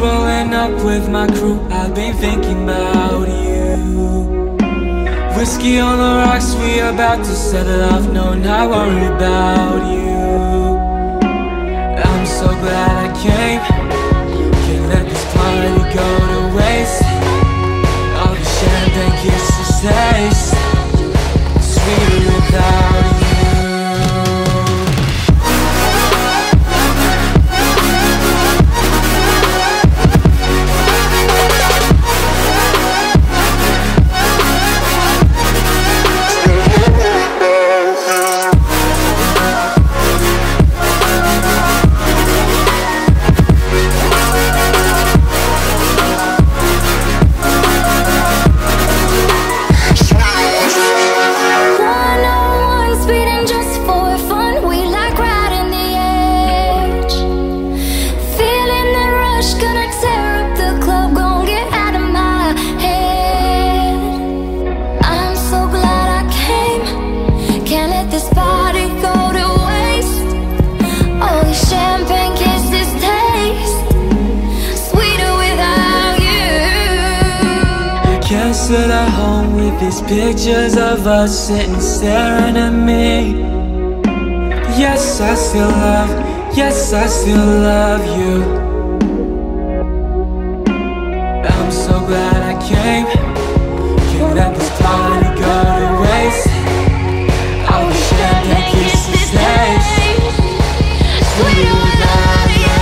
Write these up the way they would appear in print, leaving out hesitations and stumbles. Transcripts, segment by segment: Rolling up with my crew, I've been thinking about you. Whiskey on the rocks, we about to set it off. No, not worried about you. I'm so glad I came. Can't let this party go to waste. All the champagne kisses taste sweeter without you. Sit at home with these pictures of us sitting staring at me. Yes, I still love, yes, I still love you. I'm so glad I came. Can't let this party go to waste. I wish that the kisses taste sweeter without you.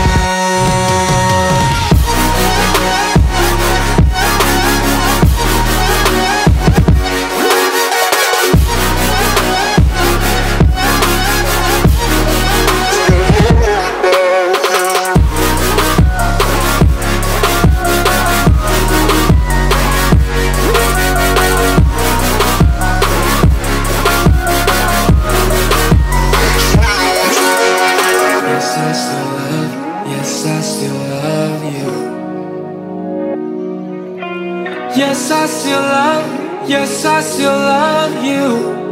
Yes, I still love, yes, I still love you.